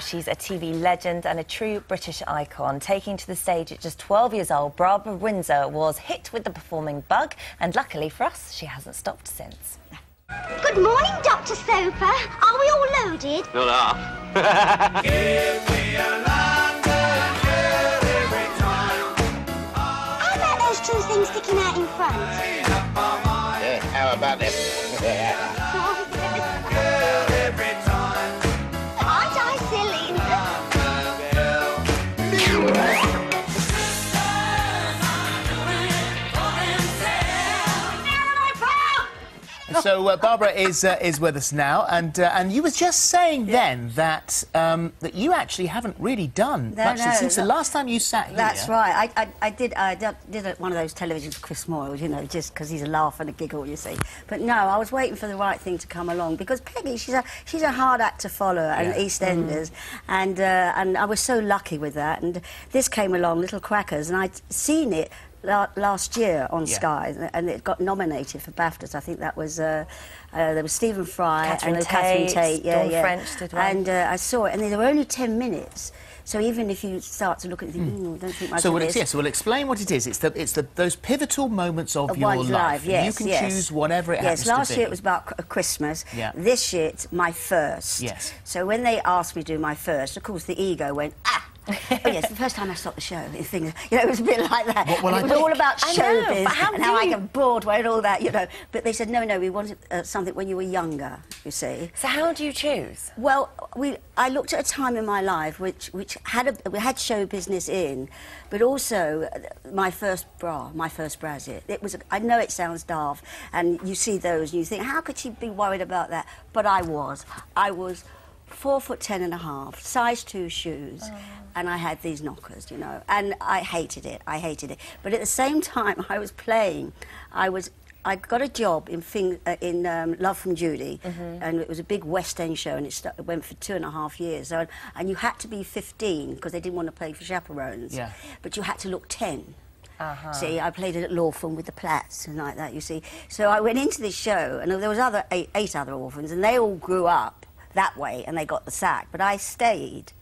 she's a TV legend and a true British icon. Taking to the stage at just 12 years old, Barbara Windsor was hit with the performing bug, and luckily for us, she hasn't stopped since. Good morning, Dr. Soper. Are we all loaded? Not half. Give me a London girl every time. How about those two things sticking out in front? Yeah, how about them? Aren't I silly? So Barbara is with us now, and you were just saying then that that you actually haven't really done much since the last time you sat here. That's right. I did one of those televisions with Chris Moyle, you know, just because he's a laugh and a giggle, you see. But no, I was waiting for the right thing to come along, because Peggy, she's a hard act to follow, and EastEnders, and I was so lucky with that. And this came along, Little Crackers, and I'd seen it last year on Sky, and it got nominated for BAFTAs. I think that was there was Stephen Fry, Catherine Tate, French did one. And I saw it, and there were only 10 minutes. So even if you start to look at it, and think, I don't think much of this. So we'll explain what it is. It's those pivotal moments of your life. You can choose whatever it happens to be. Yes, last year it was about Christmas. Yeah. This year it's my first. Yes. So when they asked me to do my first, of course the ego went, ah! The first time I stopped the show, it was a bit like that. It was all about showbiz and how I got Broadway and all that, you know. But they said, no, we wanted something when you were younger, you see. So how do you choose? Well, I looked at a time in my life which had show business in, but also my first brassiere. It was. I know it sounds daft, and you see those and you think, how could she be worried about that? But I was. I was 4'10½", size 2 shoes, and I had these knockers, you know, and I hated it. I hated it. But at the same time, I was playing. I got a job in Love from Judy, and it was a big West End show, and it went for 2.5 years. So, and you had to be 15 because they didn't want to play for chaperones. Yeah. But you had to look 10. See, I played it at Lawford with the Platts and like that. You see, so I went into this show, and there was eight other orphans, and they all grew up that way, and they got the sack. But I stayed,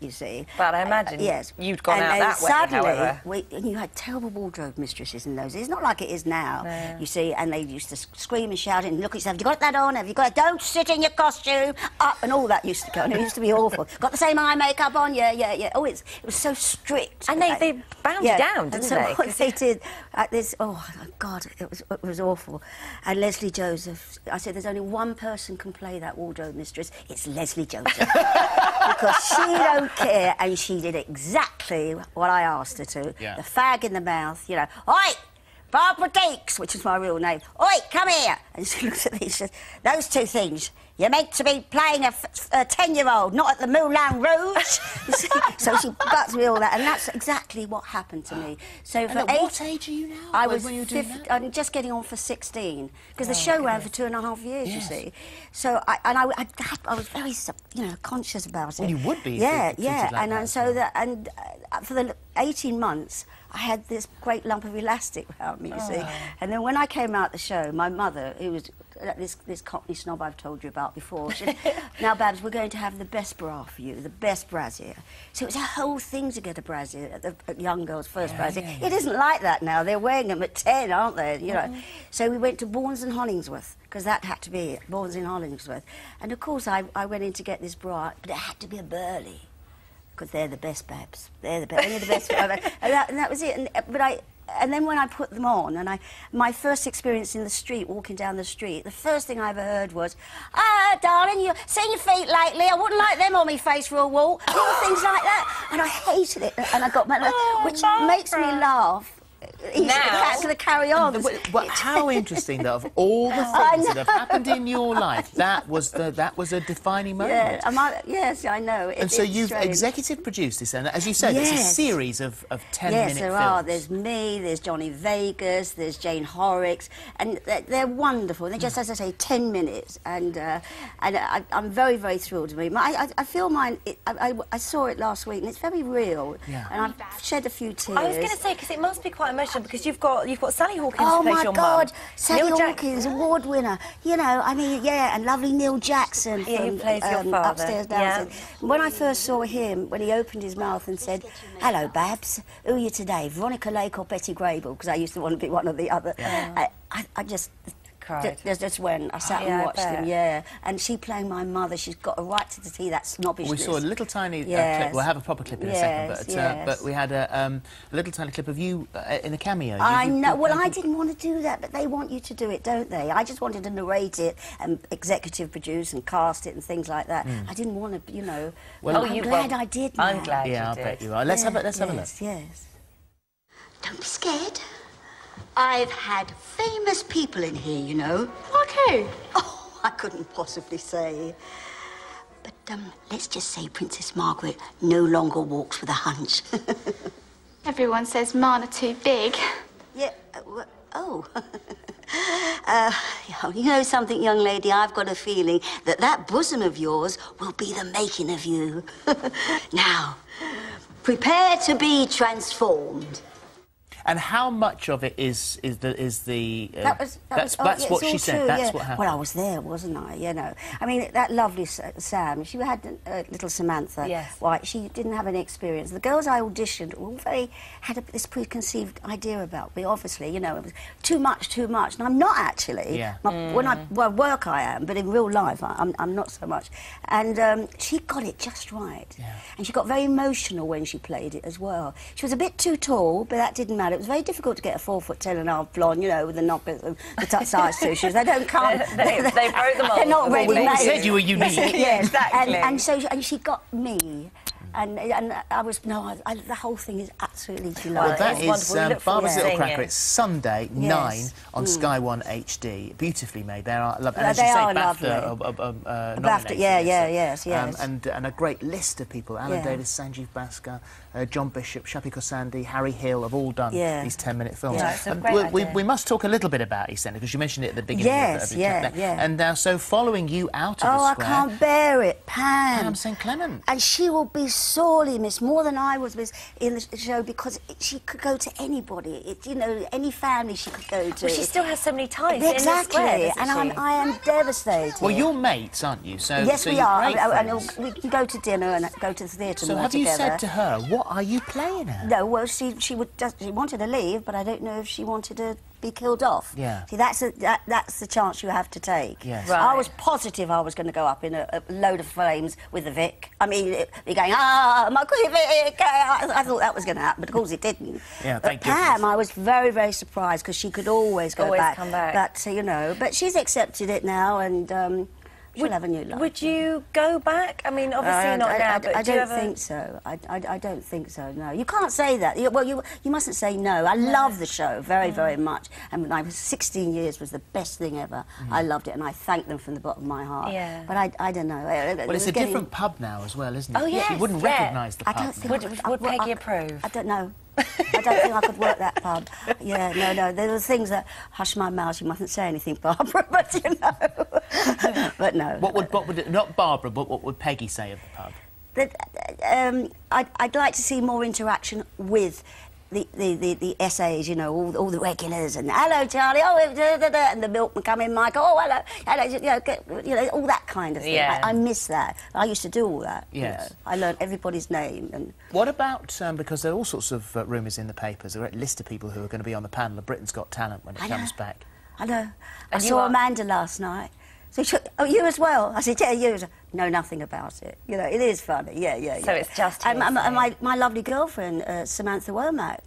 you see. But I imagine you'd gone out that way, however. And you had terrible wardrobe mistresses in those. It's not like it is now, you see, and they used to scream and shout and look at yourself, have you got that on? Have you got it? Don't sit in your costume! Up! And all that used to go, and it used to be awful. Got the same eye makeup on? Yeah. Oh, it was so strict. And they bound down, didn't they? What they did at this, oh, God, it was awful. And Leslie Joseph, I said, there's only one person can play that wardrobe mistress. It's Leslie Joseph. Because she don't care, and she did exactly what I asked her to. Yeah. The fag in the mouth, you know. Oi, Barbara Deeks, which is my real name. Oi, come here. And she looks at me and says, those two things. You're meant to be playing a 10-year-old, not at the Moulin Rouge. So she butts me all that, and that's exactly what happened to me. So for what age are you now? I was when you were doing that? I'm just getting on for 16, because the show ran for 2.5 years. Yes. You see, so I was very, you know, conscious about it. Well, you would be. Yeah, like for the 18 months. I had this great lump of elastic around me, you see. And then when I came out the show, my mother, who was this Cockney snob I've told you about before, she said, now, Babs, we're going to have the best bra for you, the best brassiere. So it's a whole thing to get a brassiere, at young girls' first brassiere. Yeah. It isn't like that now. They're wearing them at 10, aren't they? You know. So we went to Bourne's and Hollingsworth, because that had to be it, Bourne's and Hollingsworth. And, of course, I went in to get this bra, but it had to be a burley. Because they're the best, Babs. They're the best. They're the best. and that was it. And then when I put them on, my first experience in the street, walking down the street, the first thing I ever heard was, ah, darling, you've seen your feet lately. I wouldn't like them on me face for a walk. All things like that. And I hated it. And I got my which makes me laugh. That's going to carry on. Well, how interesting that of all the things that have happened in your life, that was a defining moment. Yeah, I know. And so you've executive produced this, and as you said, it's a series of 10-minute films. Yes, there are. There's me, there's Johnny Vegas, there's Jane Horrocks, and they're wonderful. They're just, as I say, 10 minutes, and I'm very, very thrilled to be. I feel mine. I saw it last week, and it's very real. Yeah. And I've shed a few tears. I was going to say, because it must be quite emotional. situation because you've got Sally Hawkins to play your mum. Oh my God, Sally Hawkins, award winner. You know, I mean, yeah, and lovely Neil Jackson from who plays your father. Upstairs Downstairs. Yeah. When I first saw him, when he opened his mouth and said, "Hello, Babs, who are you today, Veronica Lake or Betty Grable?" Because I used to want to be one or the other. Yeah. I just. That's when I sat and watched them, and she playing my mother. She's got a right to see that snobbishness. We saw a little tiny clip. We'll have a proper clip in a second, but we had a little tiny clip of you in a cameo. I know. Well, I didn't want to do that, but they want you to do it, don't they? I just wanted to narrate it and executive produce and cast it and things like that. I didn't want to, you know. Well, I'm glad I did. I'm glad you did. Yeah, I bet you are. Let's have a look. Yes. Don't be scared. I've had famous people in here, you know. Like who? Oh, I couldn't possibly say. But let's just say Princess Margaret no longer walks with a hunch. Everyone says mine are too big. Yeah, you know something, young lady, I've got a feeling that that bosom of yours will be the making of you. Now, prepare to be transformed. And how much of it is what she said. That's what happened. Well, I was there, wasn't I? You know, I mean, that lovely Sam. She had little Samantha. Yes. Right. She didn't have any experience. The girls I auditioned all had this preconceived idea about me. Obviously, you know, it was too much. And I'm not actually. Yeah. When I work, I am, but in real life, I'm not so much. And she got it just right. Yeah. And she got very emotional when she played it as well. She was a bit too tall, but that didn't matter. It was very difficult to get a 4'10½" blonde, you know, with the knockers and the size shoes. They don't come. They broke them up. They're not really made. You said you were unique. Yeah, exactly. And she got me. And I was, the whole thing is absolutely delightful. Well, that is Barbara's Little Cracker. It's Sunday, 9 on Sky 1 HD. Beautifully made. They are lovely. And as you say, BAFTA, yes. And a great list of people. Alan Davis, Sanjeev Bhaskar, John Bishop, Shappi Kosandi, Harry Hill have all done these 10-minute films. Yeah, it's a great we must talk a little bit about EastEnders, because you mentioned it at the beginning. Yes, And now, so following you out of the square... Oh, I can't bear it. Pam St. Clement. And she will be sorely missed, more than I was missed in the show, because she could go to anybody, you know, any family she could go to. Well, she still has so many ties. Exactly, I am devastated. Well, you're mates, aren't you? So yes, we are. And we can go to dinner and go to the theatre. So have you said to her, what are you playing at? No, well, she wanted to leave, but I don't know if she wanted to be killed off. Yeah. See, that's the chance you have to take. Yes. Right. I was positive I was going to go up in a load of flames with the Vic. I mean, you're going, my good Vic! I thought that was going to happen, but of course it didn't. Yeah, thank you. Pam, I was very, very surprised, because she could always go back. Come back. But, you know, but she's accepted it now, and... She'll have a new life. Would you go back? I mean, obviously not now, but I don't think so. I don't think so, no. You can't say that. You mustn't say no. I love the show very, very much. And when I was 16 years was the best thing ever. I loved it, and I thank them from the bottom of my heart. Yeah. But I don't know. Well, it's a different pub now as well, isn't it? Oh, yes. You wouldn't recognise the pub. I don't think... Would Peggy approve? I don't know. I don't think I could work that pub. Yeah, no. There were things that, hush my mouth, you mustn't say anything, Barbara, but you know. But no. Not Barbara, but what would Peggy say of the pub? I'd like to see more interaction with the SAs, you know, all the regulars, and hello Charlie, and the milkman coming, Michael, hello, you know, all that kind of thing. Yeah. I miss that. I used to do all that. Yes. You know. I learned everybody's name. And what about because there are all sorts of rumours in the papers, a list of people who are going to be on the panel of Britain's Got Talent when it comes back. I know. I saw Amanda last night. So she, oh, you as well? I said, yeah, you. Know nothing about it. You know, it is funny. Yeah. So it's just... And my lovely girlfriend, Samantha Womack,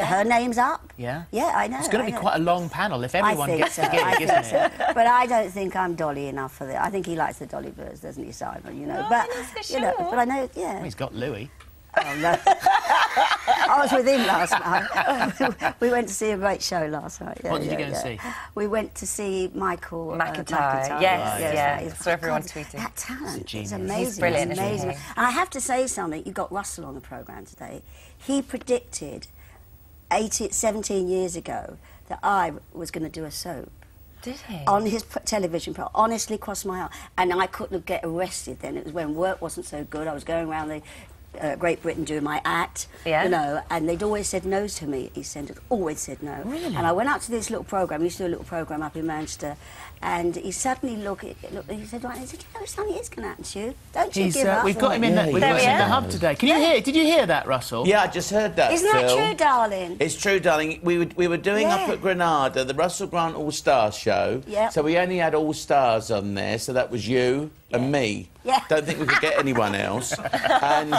her name's up. Yeah? Yeah, I know. It's going to be quite a long panel if everyone gets together, isn't it? But I don't think I'm dolly enough for that. I think he likes the dolly birds, doesn't he, Simon? You know, no, but, for sure. You know, but I know, yeah. Well, he's got Louis. Oh, no. I was with him last night. We went to see a great show last night. Yeah, what did you go and see? We went to see Michael McIntyre. Yes. So everyone tweeted. That talent is amazing. He's brilliant. It's amazing. And I have to say something. You got Russell on the programme today. He predicted 17 years ago that I was going to do a soap. Did he? On his television program, honestly crossed my heart. And I couldn't get arrested then. It was when work wasn't so good. I was going around the Great Britain do my act, yeah. You know, and they'd always said no to me, EastEnders, always said no. Really? And I went out to this little programme, we used to do a little programme up in Manchester, and he suddenly looked and he said, right, he said, you know, something is going to happen to you. Don't you give up. We've got him in the hub today. Can you hear, did you hear that, Russell? Yeah, I just heard that, Isn't that true, darling? It's true, darling. We were doing up at Granada, the Russell Grant All-Stars show, yep. So we only had All-Stars on there, so that was you and me. Yeah. Don't think we could get anyone else. And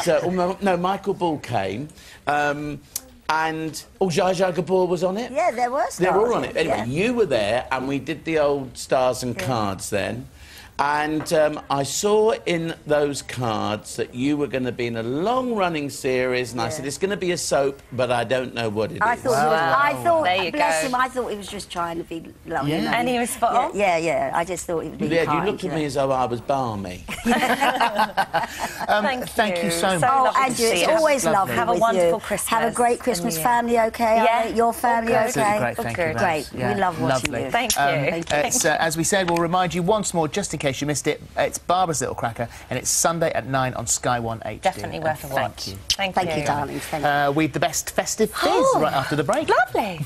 no, Michael Ball came, and Zsa Zsa Gabor was on it. Yeah, there were stars. They were all on it. Anyway, you were there, and we did the old stars and cards then. And I saw in those cards that you were going to be in a long-running series, and I said, it's going to be a soap, but I don't know what it is. I thought, bless him, I thought he was just trying to be lovely. Yeah. And he was spot on? Yeah, yeah, I just thought he would be kind, you looked at me as though I was balmy. Thank you so much. Oh, Andrew, it's always lovely. Have a wonderful Christmas. Have a great Christmas. Family okay? Yeah. Your family okay? Great, we love watching you. Thank you. As we said, we'll remind you once more, just in case you missed it, it's Barbara's Little Cracker, and it's Sunday at 9 on Sky 1 HD. Definitely worth a watch. Thank you. Thank you, darling. We've the best festive fizz right after the break. Lovely.